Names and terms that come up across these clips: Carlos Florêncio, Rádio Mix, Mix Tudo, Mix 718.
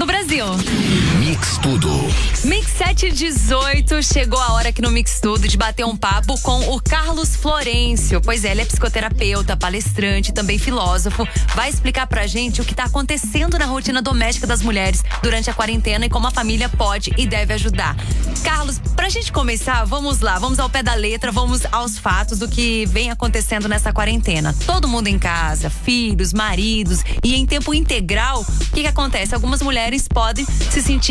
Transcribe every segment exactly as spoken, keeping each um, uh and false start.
do Brasil. Mix Tudo. Mix sete dezoito, chegou a hora aqui no Mix Tudo de bater um papo com o Carlos Florêncio. Pois é, ele é psicoterapeuta, palestrante, também filósofo. Vai explicar pra gente o que tá acontecendo na rotina doméstica das mulheres durante a quarentena e como a família pode e deve ajudar. Carlos, pra gente começar, vamos lá, vamos ao pé da letra, vamos aos fatos do que vem acontecendo nessa quarentena. Todo mundo em casa, filhos, maridos e em tempo integral, o que que acontece? Algumas mulheres podem se sentir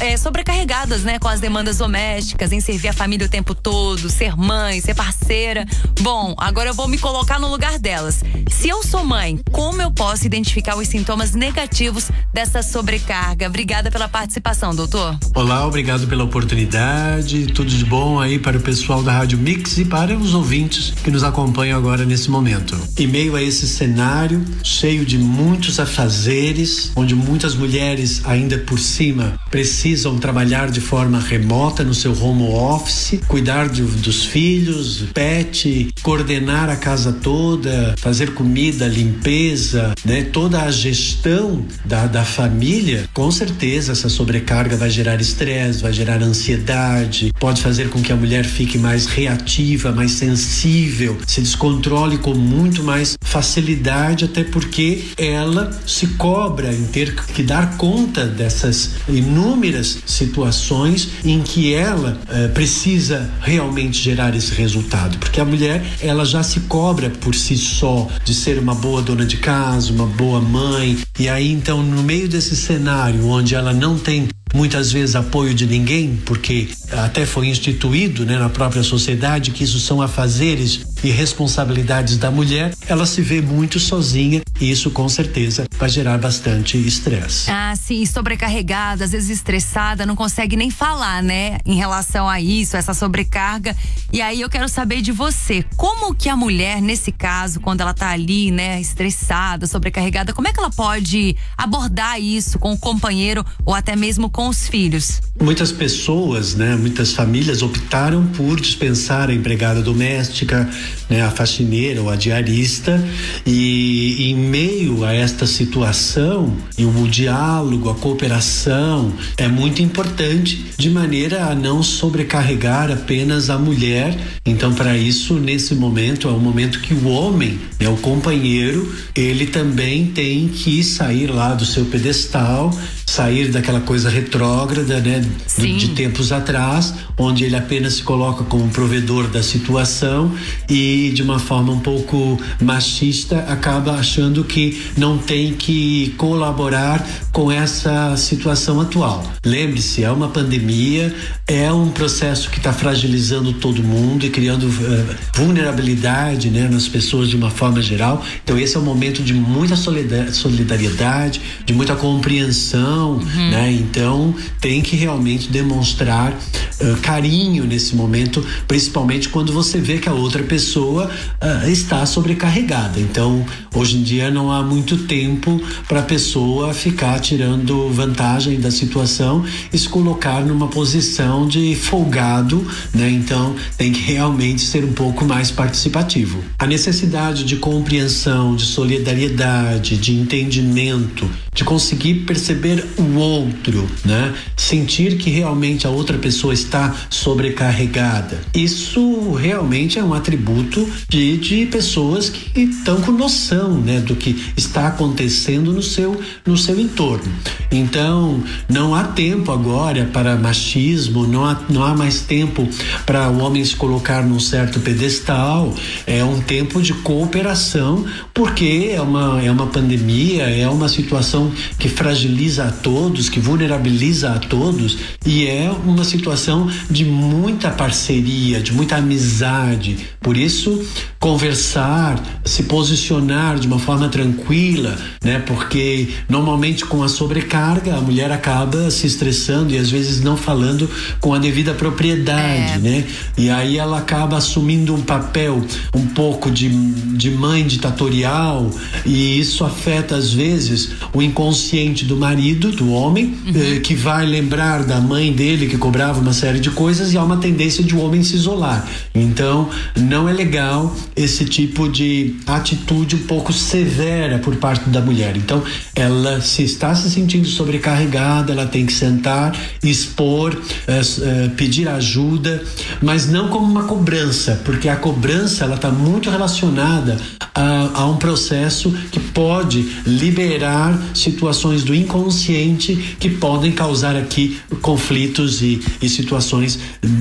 É, sobrecarregadas, né, com as demandas domésticas, em servir a família o tempo todo, ser mãe, ser parceira. Bom, agora eu vou me colocar no lugar delas. Se eu sou mãe, como eu posso identificar os sintomas negativos dessa sobrecarga? Obrigada pela participação, doutor. Olá, obrigado pela oportunidade, tudo de bom aí para o pessoal da Rádio Mix e para os ouvintes que nos acompanham agora nesse momento. Em meio a esse cenário cheio de muitos afazeres, onde muitas mulheres ainda por cima precisam trabalhar de forma remota no seu home office, cuidar de, dos filhos, pet, coordenar a casa toda, fazer comida, limpeza, né? Toda a gestão da, da família, com certeza essa sobrecarga vai gerar estresse, vai gerar ansiedade, pode fazer com que a mulher fique mais reativa, mais sensível, se descontrole com muito mais facilidade, até porque ela se cobra em ter que dar conta dessas inúmeras situações em que ela eh, precisa realmente gerar esse resultado, porque a mulher, ela já se cobra por si só de ser uma boa dona de casa, uma boa mãe, e aí então no meio desse cenário onde ela não tem muitas vezes apoio de ninguém, porque até foi instituído, né, na própria sociedade, que isso são afazeres e responsabilidades da mulher, ela se vê muito sozinha e isso com certeza vai gerar bastante estresse. Ah, sim, sobrecarregada, às vezes estressada, não consegue nem falar, né, em relação a isso, essa sobrecarga. E aí eu quero saber de você, como que a mulher, nesse caso, quando ela tá ali, né, estressada, sobrecarregada, como é que ela pode abordar isso com o companheiro ou até mesmo com os filhos? Muitas pessoas, né, muitas famílias optaram por dispensar a empregada doméstica, né, a faxineira ou a diarista, e em meio a esta situação, e o diálogo, a cooperação é muito importante, de maneira a não sobrecarregar apenas a mulher. Então, para isso, nesse momento, é um momento que o homem, né, o companheiro, ele também tem que sair lá do seu pedestal, sair daquela coisa retrógrada, né, de, de tempos atrás, onde ele apenas se coloca como provedor da situação e de uma forma um pouco machista acaba achando que não tem que colaborar com essa situação atual. Lembre-se, é uma pandemia, é um processo que está fragilizando todo mundo e criando uh, vulnerabilidade, né, nas pessoas de uma forma geral. Então esse é um momento de muita solidariedade, de muita compreensão. Uhum. Né? Então tem que realmente demonstrar uh, carinho nesse momento, principalmente quando você vê que a outra pessoa uh, está sobrecarregada. Então hoje em dia não há muito tempo para a pessoa ficar tirando vantagem da situação e se colocar numa posição de folgado, né? Então tem que realmente ser um pouco mais participativo. A necessidade de compreensão, de solidariedade, de entendimento, de conseguir perceber o outro, né? Sentir que realmente a outra pessoa está sobrecarregada. Isso realmente é um atributo de, de pessoas que estão com noção, né, do que está acontecendo no seu, no seu entorno. Então, não há tempo agora para machismo, não há, não há mais tempo para o homem se colocar num certo pedestal. É um tempo de cooperação, porque é uma, é uma pandemia, é uma situação que fragiliza a todos, que vulnerabiliza a todos, e é uma situação de muita parceria, de muita amizade. Por isso, conversar, se posicionar de uma forma tranquila, né? Porque normalmente com a sobrecarga a mulher acaba se estressando e às vezes não falando com a devida propriedade, é. né? E aí ela acaba assumindo um papel um pouco de, de mãe ditatorial, e isso afeta às vezes o inconsciente do marido, do homem, uhum. eh, que vai lembrar da mãe dele que cobrava uma série de coisas, e há uma tendência de o homem se isolar. Então não é legal esse tipo de atitude um pouco severa por parte da mulher. Então ela se está se sentindo sentindo sobrecarregada, ela tem que sentar, expor, é, é, pedir ajuda, mas não como uma cobrança, porque a cobrança ela está muito relacionada a, a um processo que pode liberar situações do inconsciente que podem causar aqui conflitos e, e situações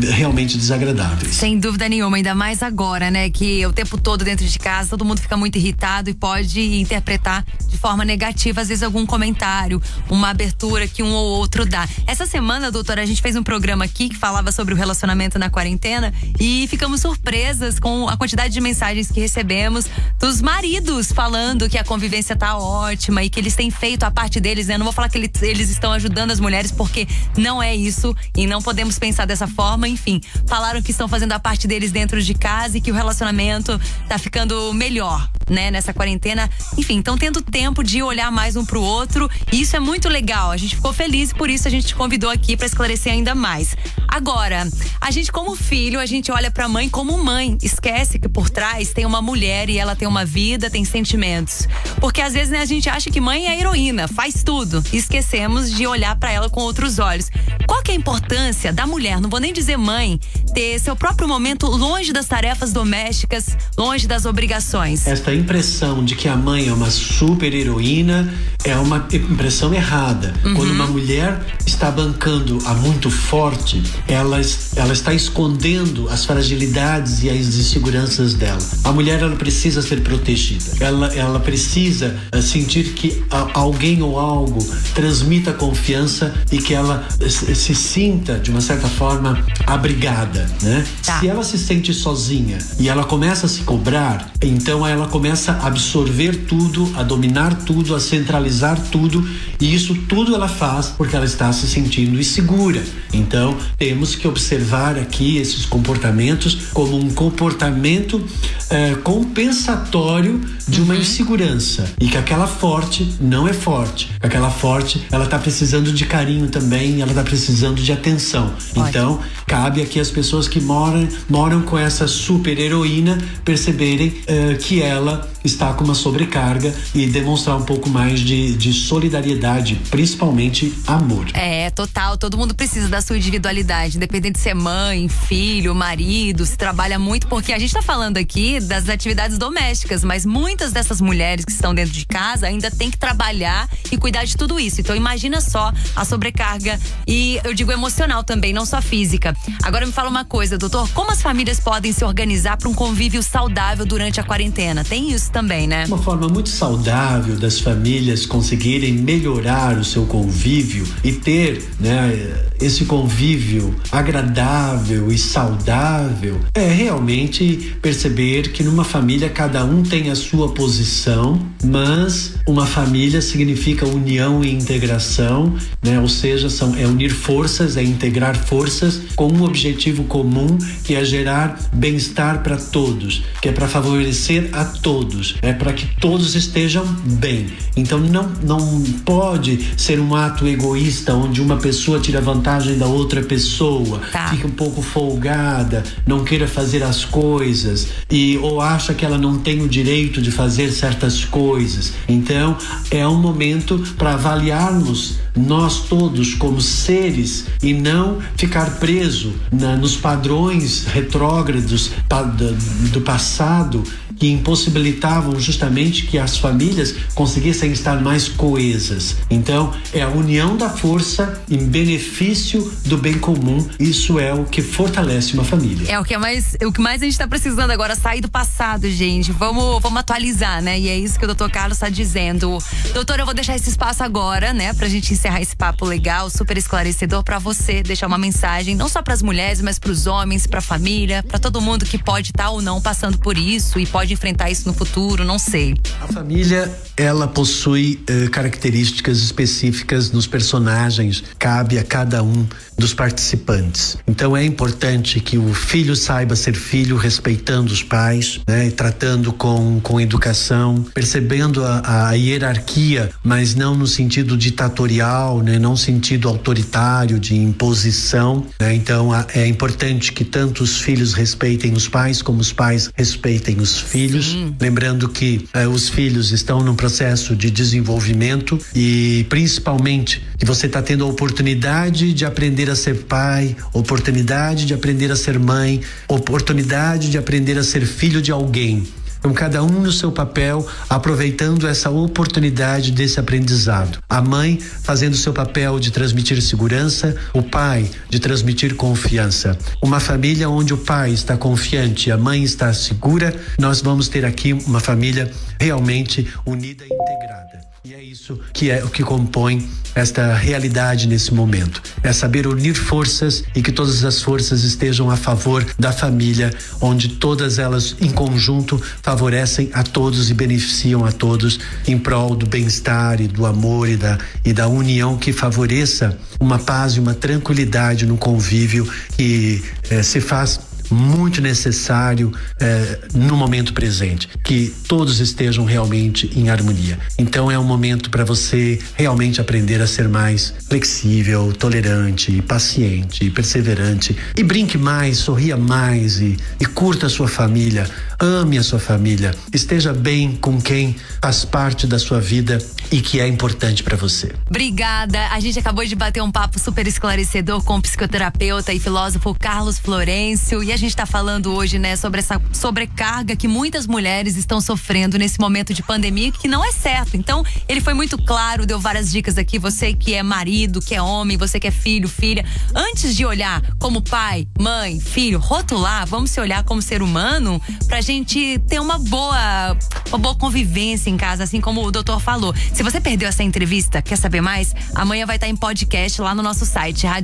realmente desagradáveis. Sem dúvida nenhuma, ainda mais agora, né, que o tempo todo dentro de casa todo mundo fica muito irritado e pode interpretar de forma negativa às vezes algum comentário, uma abertura que um ou outro dá. Essa semana, doutora, a gente fez um programa aqui que falava sobre o relacionamento na quarentena e ficamos surpresas com a quantidade de mensagens que recebemos dos maridos falando que a convivência tá ótima e que eles têm feito a parte deles, né? Não vou falar que eles estão ajudando as mulheres, porque não é isso e não podemos pensar dessa forma, enfim. Falaram que estão fazendo a parte deles dentro de casa e que o relacionamento tá ficando melhor, né, nessa quarentena. Enfim, estão tendo tempo de olhar mais um pro outro e isso é muito legal. A gente ficou feliz e por isso a gente te convidou aqui pra esclarecer ainda mais. Agora, a gente como filho, a gente olha pra mãe como mãe, esquece que por trás tem uma mulher e ela tem uma vida, tem sentimentos. Porque às vezes, né, a gente acha que mãe é a heroína, faz tudo, e esquecemos de olhar pra ela com outros olhos. Qual que é a importância da mulher, não vou nem dizer mãe, ter seu próprio momento longe das tarefas domésticas, longe das obrigações? Esta impressão de que a mãe é uma super heroína é uma impressão errada. Uhum. Quando uma mulher está bancando a muito forte, ela, ela está escondendo as fragilidades e as inseguranças dela. A mulher, ela precisa ser protegida. Ela, ela precisa sentir que alguém ou algo transmita confiança e que ela se sinta, de uma certa forma, abrigada, né? Tá. Se ela se sente sozinha e ela começa a se cobrar, então ela começa a absorver tudo, a dominar tudo, a centralizar tudo, e isso tudo ela faz porque ela está se sentindo insegura. Então, temos que observar aqui esses comportamentos como um comportamento é, compensatório de uma insegurança, e que aquela forte não é forte. Aquela forte, ela tá precisando de carinho também, ela tá precisando de atenção. Ótimo. Então, cabe aqui as pessoas que moram, moram com essa super heroína perceberem é, que ela está com uma sobrecarga e demonstrar um pouco mais de, de solidariedade, principalmente amor. É, total, todo mundo precisa da sua individualidade, independente de ser mãe, filho, marido, se trabalha muito, porque a gente tá falando aqui das atividades domésticas, mas muitas dessas mulheres que estão dentro de casa ainda tem que trabalhar e cuidar de tudo isso. Então imagina só a sobrecarga, e eu digo emocional também, não só física. Agora me fala uma coisa, doutor, como as famílias podem se organizar para um convívio saudável durante a quarentena? Tem isso também, né? Uma forma muito saudável das famílias conseguirem melhorar o seu convívio e ter, né, esse convívio agradável e saudável é realmente perceber que numa família cada um tem a sua posição, mas uma família significa união e integração, né? Ou seja, são, é unir forças, é integrar forças com um objetivo comum que é gerar bem-estar para todos, que é para favorecer a todos. É para que todos estejam bem. Então não, não pode ser um ato egoísta onde uma pessoa tira vantagem da outra pessoa, tá, fica um pouco folgada, não queira fazer as coisas, e, ou acha que ela não tem o direito de fazer certas coisas. Então é um momento para avaliarmos nós todos como seres e não ficar preso na, nos padrões retrógrados pa, do, do passado, que impossibilitavam justamente que as famílias conseguissem estar mais coesas. Então, é a união da força em benefício do bem comum. Isso é o que fortalece uma família. É o que é mais, o que mais a gente tá precisando agora, sair do passado, gente. Vamos, vamos atualizar, né? E é isso que o doutor Carlos tá dizendo. Doutor, eu vou deixar esse espaço agora, né, pra gente encerrar esse papo legal, super esclarecedor, pra você deixar uma mensagem, não só pras mulheres, mas pros homens, pra família, pra todo mundo que pode estar ou não passando por isso e pode de enfrentar isso no futuro, não sei. A família, ela possui eh, características específicas nos personagens. Cabe a cada um dos participantes. Então é importante que o filho saiba ser filho, respeitando os pais, né, e tratando com, com educação, percebendo a, a hierarquia, mas não no sentido ditatorial, né, não no sentido autoritário, de imposição, né? Então a, é importante que tanto os filhos respeitem os pais, como os pais respeitem os filhos. Sim. Lembrando que eh, os filhos estão num processo de desenvolvimento e principalmente que você está tendo a oportunidade de aprender a ser pai, oportunidade de aprender a ser mãe, oportunidade de aprender a ser filho de alguém. Então, cada um no seu papel, aproveitando essa oportunidade desse aprendizado. A mãe fazendo o seu papel de transmitir segurança, o pai de transmitir confiança. Uma família onde o pai está confiante e a mãe está segura, nós vamos ter aqui uma família realmente unida e integrada. E é isso que é o que compõe esta realidade nesse momento. É saber unir forças e que todas as forças estejam a favor da família, onde todas elas em conjunto favorecem a todos e beneficiam a todos em prol do bem-estar e do amor e da, e da união que favoreça uma paz e uma tranquilidade no convívio que eh, se faz muito necessário eh, no momento presente, que todos estejam realmente em harmonia. Então é um momento para você realmente aprender a ser mais flexível, tolerante, paciente, perseverante, e brinque mais, sorria mais e, e curta a sua família, ame a sua família, esteja bem com quem faz parte da sua vida e que é importante para você. Obrigada, a gente acabou de bater um papo super esclarecedor com o psicoterapeuta e filósofo Carlos Florêncio, e a gente tá falando hoje, né, sobre essa sobrecarga que muitas mulheres estão sofrendo nesse momento de pandemia, que não é certo. Então, ele foi muito claro, deu várias dicas aqui, você que é marido, que é homem, você que é filho, filha, antes de olhar como pai, mãe, filho, rotular, vamos se olhar como ser humano, pra gente ter uma boa, uma boa convivência em casa, assim como o doutor falou. Se você perdeu essa entrevista, quer saber mais? Amanhã vai estar em podcast lá no nosso site, Rádio